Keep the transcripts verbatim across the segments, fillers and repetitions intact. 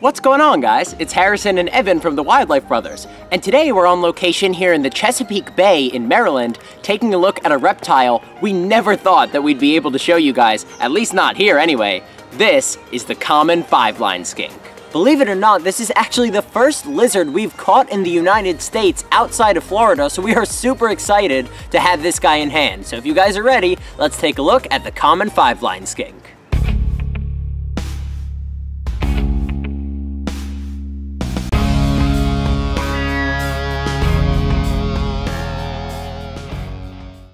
What's going on, guys? It's Harrison and Evan from the Wildlife Brothers, and today we're on location here in the Chesapeake Bay in Maryland, taking a look at a reptile we never thought that we'd be able to show you guys, at least not here anyway. This is the common five-lined skink. Believe it or not, this is actually the first lizard we've caught in the United States outside of Florida, so we are super excited to have this guy in hand. So if you guys are ready, let's take a look at the common five-lined skink.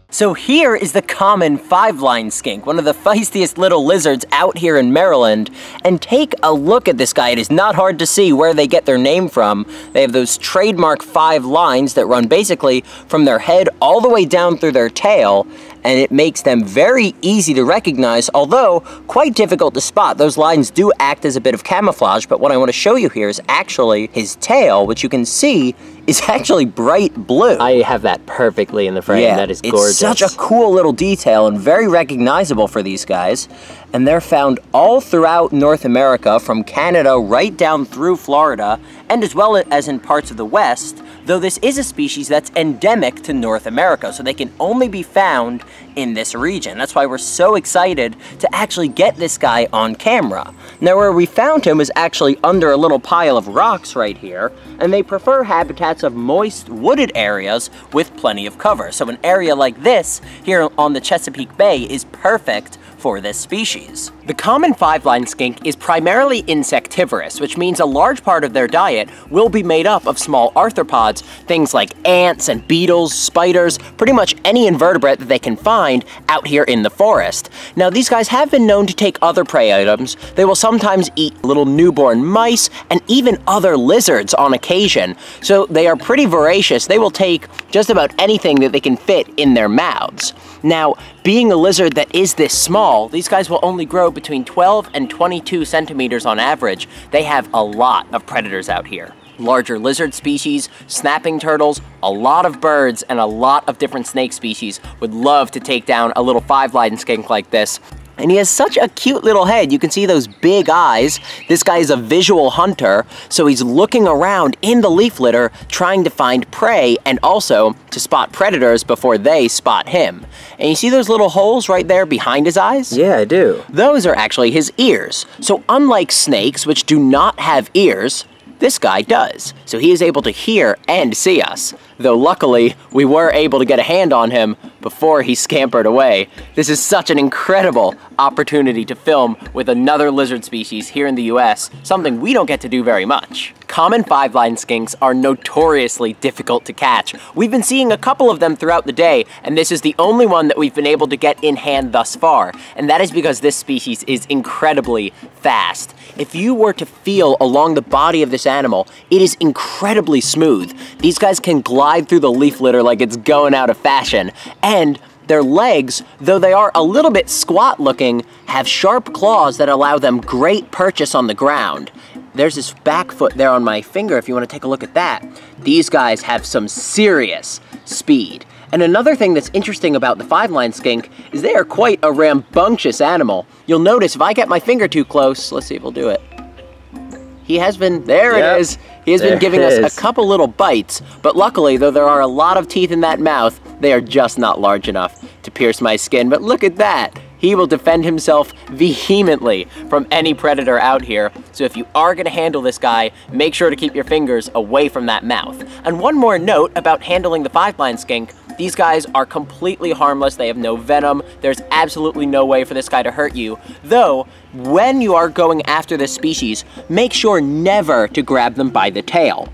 So here is the common five-lined skink, one of the feistiest little lizards out here in Maryland. And take a look at this guy. It is not hard to see where they get their name from. They have those trademark five lines that run basically from their head all the way down through their tail, and it makes them very easy to recognize, although quite difficult to spot. Those lines do act as a bit of camouflage, but what I want to show you here is actually his tail, which you can see is actually bright blue. I have that perfectly in the frame. Yeah, that is gorgeous. It's such a cool little detail and very recognizable for these guys. And they're found all throughout North America, from Canada right down through Florida, and as well as in parts of the West, though this is a species that's endemic to North America, so they can only be found in this region. That's why we're so excited to actually get this guy on camera. Now, where we found him is actually under a little pile of rocks right here, and they prefer habitats of moist, wooded areas with plenty of cover. So an area like this here on the Chesapeake Bay is perfect for this species. The common five-lined skink is primarily insectivorous, which means a large part of their diet will be made up of small arthropods, things like ants and beetles, spiders, pretty much any invertebrate that they can find out here in the forest. Now, these guys have been known to take other prey items. They will sometimes eat little newborn mice and even other lizards on occasion, so they are pretty voracious. They will take just about anything that they can fit in their mouths. Now, being a lizard that is this small, these guys will only grow between twelve and twenty-two centimeters on average. They have a lot of predators out here. Larger lizard species, snapping turtles, a lot of birds, and a lot of different snake species would love to take down a little five-lined skink like this. And he has such a cute little head. You can see those big eyes. This guy is a visual hunter, so he's looking around in the leaf litter trying to find prey and also to spot predators before they spot him. And you see those little holes right there behind his eyes? Yeah, I do. Those are actually his ears. So unlike snakes, which do not have ears, this guy does. So he is able to hear and see us. Though luckily, we were able to get a hand on him before he scampered away. This is such an incredible opportunity to film with another lizard species here in the U S, something we don't get to do very much. Common five-lined skinks are notoriously difficult to catch. We've been seeing a couple of them throughout the day, and this is the only one that we've been able to get in hand thus far, and that is because this species is incredibly fast. If you were to feel along the body of this animal, it is incredibly smooth. These guys can glide through the leaf litter like it's going out of fashion, and their legs, though they are a little bit squat looking, have sharp claws that allow them great purchase on the ground. There's this back foot there on my finger if you want to take a look at that. These guys have some serious speed. And another thing that's interesting about the five-lined skink is they are quite a rambunctious animal. You'll notice if I get my finger too close, let's see if we'll do it. He has been, there yep. it is. He has there been giving us a couple little bites, but luckily, though there are a lot of teeth in that mouth, they are just not large enough to pierce my skin. But look at that. He will defend himself vehemently from any predator out here. So if you are gonna handle this guy, make sure to keep your fingers away from that mouth. And one more note about handling the five-lined skink, these guys are completely harmless. They have no venom. There's absolutely no way for this guy to hurt you. Though, when you are going after this species, make sure never to grab them by the tail.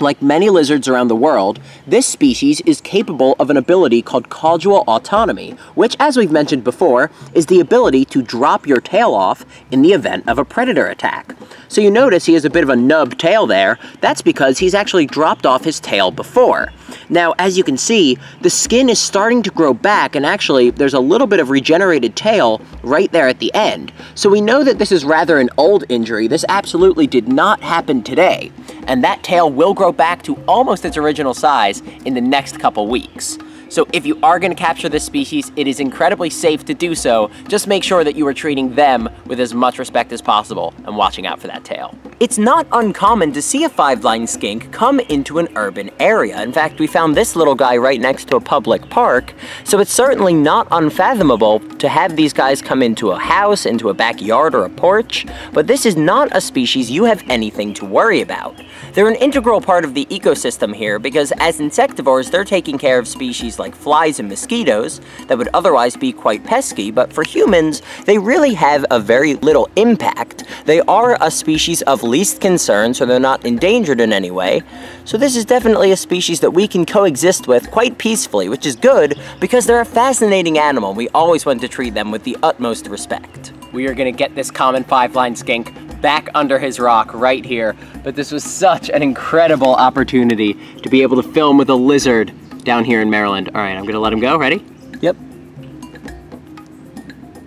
Like many lizards around the world, this species is capable of an ability called caudal autonomy, which, as we've mentioned before, is the ability to drop your tail off in the event of a predator attack. So you notice he has a bit of a nub tail there. That's because he's actually dropped off his tail before. Now, as you can see, the skin is starting to grow back, and actually there's a little bit of regenerated tail right there at the end. So we know that this is rather an old injury. This absolutely did not happen today, and that tail will grow back to almost its original size in the next couple weeks. So if you are going to capture this species, it is incredibly safe to do so. Just make sure that you are treating them with as much respect as possible and watching out for that tail. It's not uncommon to see a five-lined skink come into an urban area. In fact, we found this little guy right next to a public park, so it's certainly not unfathomable to have these guys come into a house, into a backyard or a porch, but this is not a species you have anything to worry about. They're an integral part of the ecosystem here because as insectivores, they're taking care of species like flies and mosquitoes that would otherwise be quite pesky, but for humans, they really have a very little impact. They are a species of least concern, so they're not endangered in any way. So this is definitely a species that we can coexist with quite peacefully, which is good because they're a fascinating animal. We always want to treat them with the utmost respect. We are gonna get this common five-lined skink back under his rock right here, but this was such an incredible opportunity to be able to film with a lizard down here in Maryland. All right, I'm gonna let him go, ready? Yep.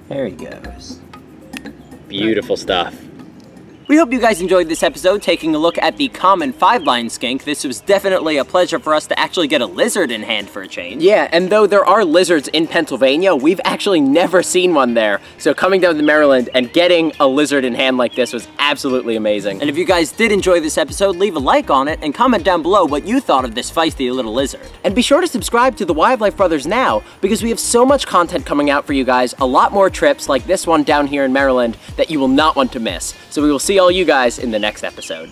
There he goes. Beautiful stuff. We hope you guys enjoyed this episode taking a look at the common five-lined skink. This was definitely a pleasure for us to actually get a lizard in hand for a change. Yeah, and though there are lizards in Pennsylvania, we've actually never seen one there. So coming down to Maryland and getting a lizard in hand like this was absolutely amazing. And if you guys did enjoy this episode, leave a like on it and comment down below what you thought of this feisty little lizard. And be sure to subscribe to the Wildlife Brothers now because we have so much content coming out for you guys, a lot more trips like this one down here in Maryland that you will not want to miss. So we will see all you guys in the next episode.